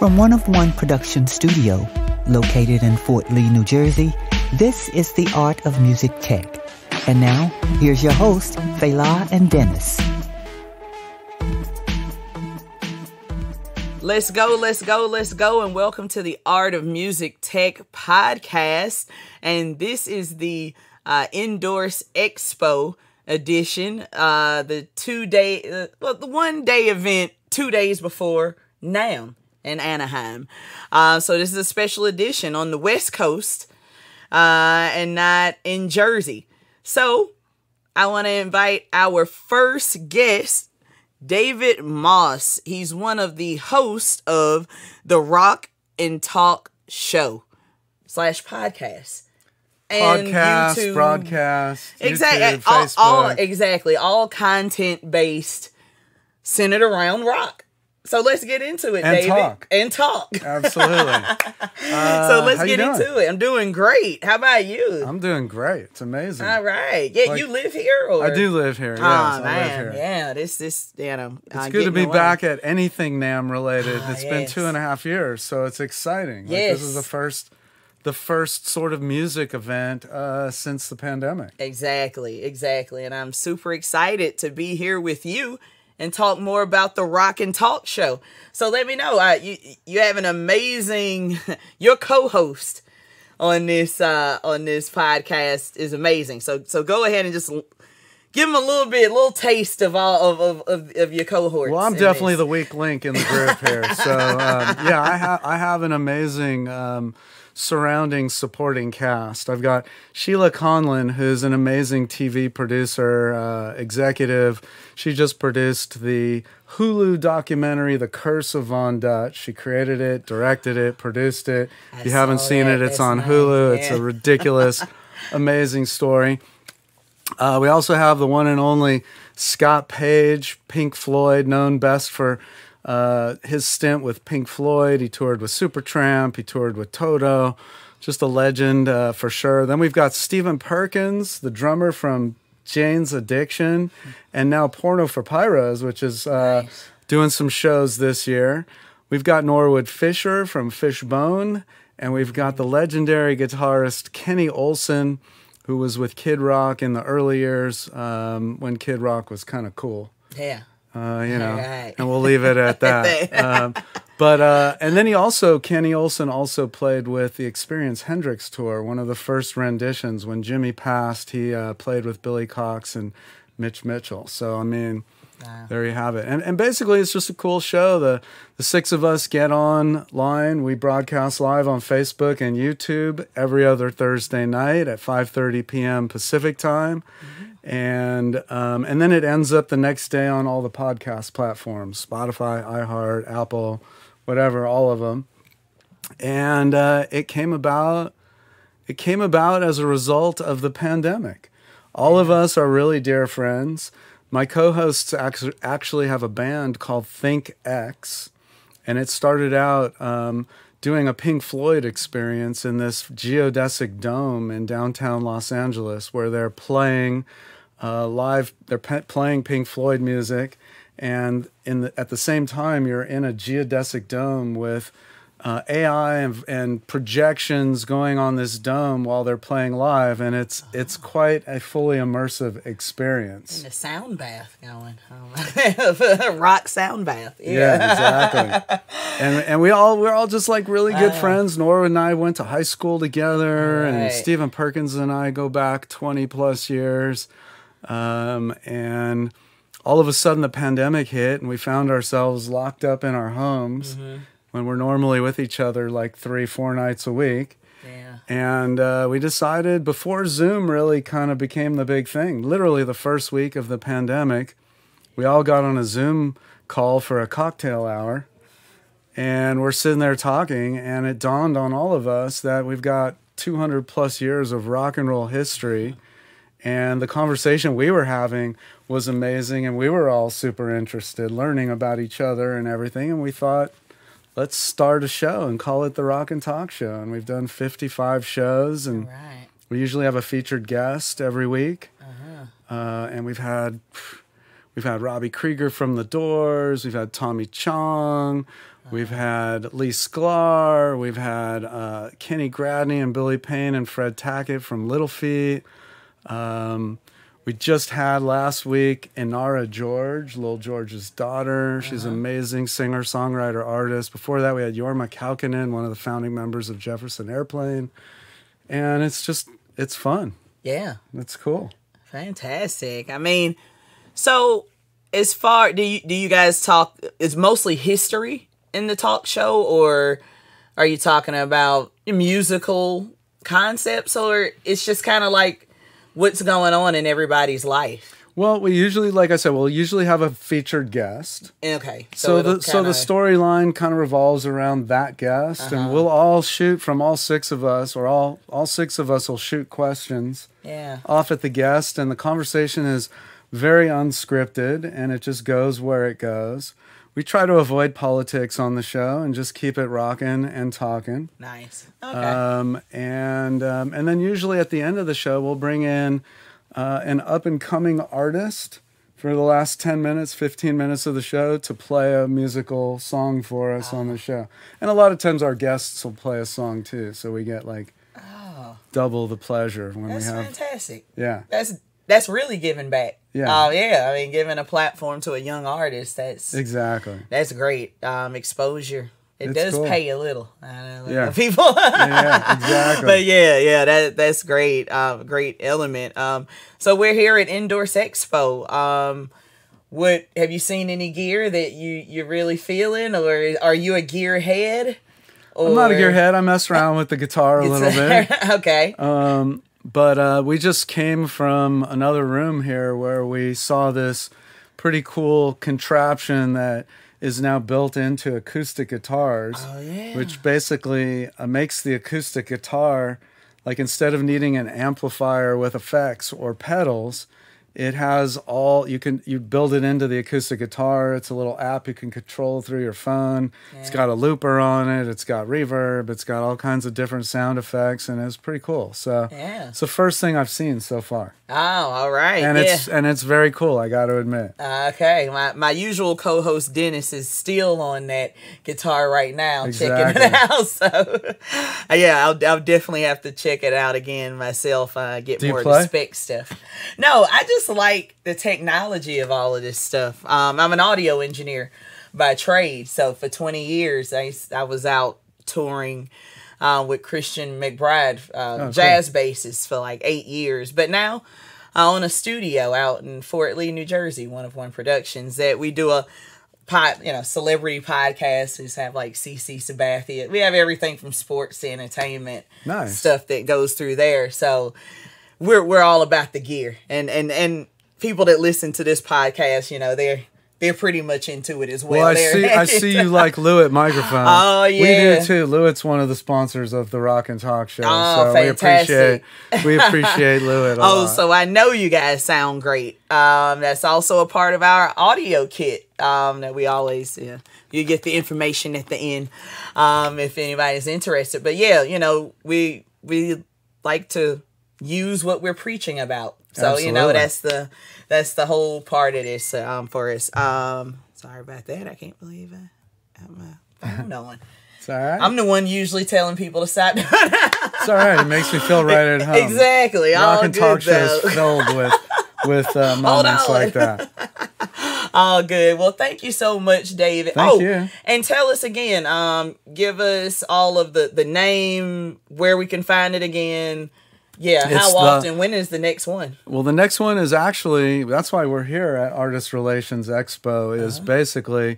From One of One Production Studio, located in Fort Lee, New Jersey, this is the Art of Music Tech. And now, here's your host, Fela and Dennis. Let's go, let's go, let's go, and welcome to the Art of Music Tech podcast. And this is the Endorse Expo edition, the 2-day, well, the 1-day event 2 days before NAMM in Anaheim. So this is a special edition on the West Coast and not in Jersey. So I want to invite our first guest, David Moss. He's one of the hosts of the Rock and Talk show / podcast. And podcast, YouTube, broadcast, exactly, YouTube, all content based, centered around rock. So let's get into it, David. And talk. Absolutely. So let's get into it. I'm doing great. How about you? I'm doing great. It's amazing. All right. Yeah, you live here, or? I do live here. Yes, I live here. Yeah, this, you know. It's good to be back at anything NAMM related. It's been 2.5 years, so it's exciting. Yes. Like, this is the first sort of music event since the pandemic. Exactly, exactly. And I'm super excited to be here with you and talk more about the Rock and Talk show. So let me know, you have an amazing, your co-host on this podcast is amazing. So go ahead and just give them a little taste of all of your cohorts. Well, I'm definitely the weak link in the group here. So yeah, I have an amazing surrounding supporting cast. I've got Sheila Conlin, who's an amazing TV producer, executive. She just produced the Hulu documentary, The Curse of Von Dutch. She created it, directed it, produced it. If you haven't seen it, it's on Hulu. It's a ridiculous, amazing story. We also have the one and only Scott Page, Pink Floyd, known best for his stint with Pink Floyd. He toured with Supertramp. He toured with Toto. Just a legend for sure. Then we've got Stephen Perkins, the drummer from Jane's Addiction, and now Porno for Pyros, which is doing some shows this year. We've got Norwood Fisher from Fishbone, and we've got the legendary guitarist Kenny Olson, who was with Kid Rock in the early years when Kid Rock was kind of cool. Yeah. You know, right. And we'll leave it at that. And then Kenny Olson also played with the Experience Hendrix tour, one of the first renditions. When Jimmy passed, he played with Billy Cox and Mitch Mitchell. So, I mean, wow. There you have it. And basically, it's just a cool show. The six of us get online. We broadcast live on Facebook and YouTube every other Thursday night at 5:30 p.m. Pacific time. Mm-hmm. And then it ends up the next day on all the podcast platforms, Spotify, iHeart, Apple, whatever, all of them. And it came about as a result of the pandemic. All of us are really dear friends. My co-hosts actually have a band called Think X, and it started out doing a Pink Floyd experience in this geodesic dome in downtown Los Angeles, where they're playing live. They're playing Pink Floyd music, and at the same time, you're in a geodesic dome with AI and projections going on this dome while they're playing live, and it's quite a fully immersive experience. And the sound bath going on, rock sound bath. Yeah, exactly. And we're all just like really good friends. Nora and I went to high school together, right. And Stephen Perkins and I go back 20+ years. And all of a sudden the pandemic hit, and we found ourselves locked up in our homes when we're normally with each other like 3-4 nights a week. Yeah. And we decided, before Zoom really kind of became the big thing, literally the first week of the pandemic, we all got on a Zoom call for a cocktail hour. And we're sitting there talking, and it dawned on all of us that we've got 200+ years of rock and roll history. And the conversation we were having was amazing, and we were all super interested, learning about each other and everything. And we thought, let's start a show and call it the Rock and Talk show. And we've done 55 shows, and right. We usually have a featured guest every week. And we've had We've had Robbie Krieger from The Doors. We've had Tommy Chong. We've had Lee Sklar. We've had Kenny Gradney and Billy Payne and Fred Tackett from Little Feat. We just had last week Inara George, Lil George's daughter. She's an amazing singer, songwriter, artist. Before that, we had Jorma Kaukonen, one of the founding members of Jefferson Airplane. And it's just, it's fun. Yeah. It's cool. Fantastic. I mean, so as far, do you guys talk, it's mostly history in the talk show, or are you talking about musical concepts, or it's just kind of like what's going on in everybody's life? Well, we usually, like I said, we'll usually have a featured guest. Okay. So the storyline kind of revolves around that guest, and we'll all shoot from all six of us, or all six of us will shoot questions off at the guest, and the conversation is very unscripted, and it just goes where it goes. We try to avoid politics on the show and just keep it rocking and talking. Nice. Okay. And then usually at the end of the show, we'll bring in an up-and-coming artist for the last 10 minutes, 15 minutes of the show to play a musical song for us on the show. And a lot of times our guests will play a song too, so we get like double the pleasure when we have. That's fantastic. Yeah. That's really giving back. Yeah. Oh, yeah. I mean, giving a platform to a young artist, that's... Exactly. That's great. Exposure. It does pay a little. I know, like the people. Yeah, exactly. But yeah, that's great. Great element. So we're here at Endorse Expo. What have you seen any gear that you're really feeling, or are you a gearhead? Or... I'm not a gearhead. I mess around with the guitar a little bit. Okay. But we just came from another room here where we saw this pretty cool contraption that is now built into acoustic guitars, which basically makes the acoustic guitar, like, instead of needing an amplifier with effects or pedals, it has all, you build it into the acoustic guitar. It's a little app you can control through your phone. Yeah. It's got a looper on it. It's got reverb. It's got all kinds of different sound effects, and it's pretty cool. So it's the first thing I've seen so far. Oh, all right. And it's very cool, I got to admit. Okay. My usual co-host Dennis is still on that guitar right now, checking it out. So yeah, I'll definitely have to check it out again myself. Get more of the spec stuff. No, I just like the technology of all of this stuff. I'm an audio engineer by trade, so for 20 years I was out touring with Christian McBride, jazz bassist, for like 8 years, but now I own a studio out in Fort Lee, New Jersey, One of One Productions, that we do a celebrity podcasts. We just have like CeCe Sabathia. We have everything from sports to entertainment stuff that goes through there. So We're all about the gear, and people that listen to this podcast, you know, they're pretty much into it as well. Well, I see you like Lewitt microphones. Oh yeah, we do too. Lewitt's one of the sponsors of the Rock and Talk show, so fantastic. we appreciate Lewitt a lot. So I know you guys sound great. That's also a part of our audio kit that we always you get the information at the end if anybody's interested. But yeah, you know, we like to use what we're preaching about. So you know, that's the whole part of this for us. Sorry about that. I can't believe I have my phone on. It's all right. I'm the one usually telling people to stop. It's all right. It makes me feel right at home. Exactly. Rock and Talk show is filled with moments like that. All good. Well, thank you so much, David. Thank you. And tell us again. Give us all of the name, where we can find it again. Yeah, how often? When is the next one? Well, the next one is actually, that's why we're here at Artist Relations Expo, is basically,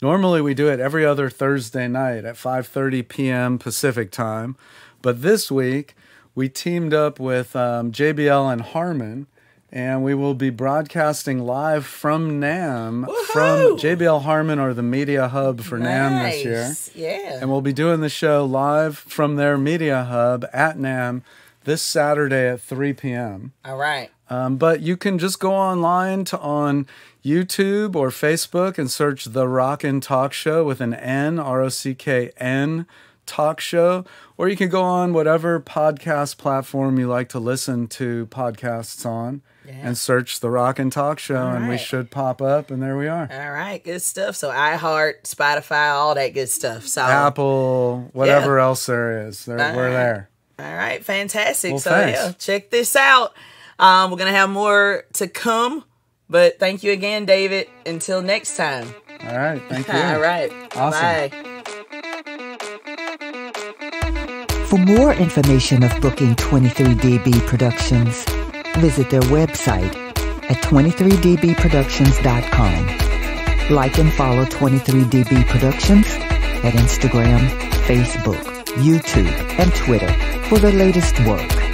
normally we do it every other Thursday night at 5:30 p.m. Pacific time. But this week, we teamed up with JBL and Harman, and we will be broadcasting live from NAMM. From JBL Harman, or the media hub for NAMM this year. Yeah. And we'll be doing the show live from their media hub at NAMM this Saturday at 3 p.m. All right. But you can just go online on YouTube or Facebook and search The Rock and Talk Show with an N, R-O-C-K-N, Talk Show. Or you can go on whatever podcast platform you like to listen to podcasts on. and search the Rock and Talk Show, and we should pop up, and there we are. All right, good stuff. So iHeart, Spotify, all that good stuff. So Apple, whatever else there is, we're there. All right, fantastic. Well, so yeah, check this out. We're going to have more to come, but thank you again, David. Until next time. All right, thank you. All right, awesome. Bye. For more information of booking 23dB Productions, visit their website at 23dbproductions.com. Like and follow 23dB Productions at Instagram, Facebook, YouTube, and Twitter for the latest work.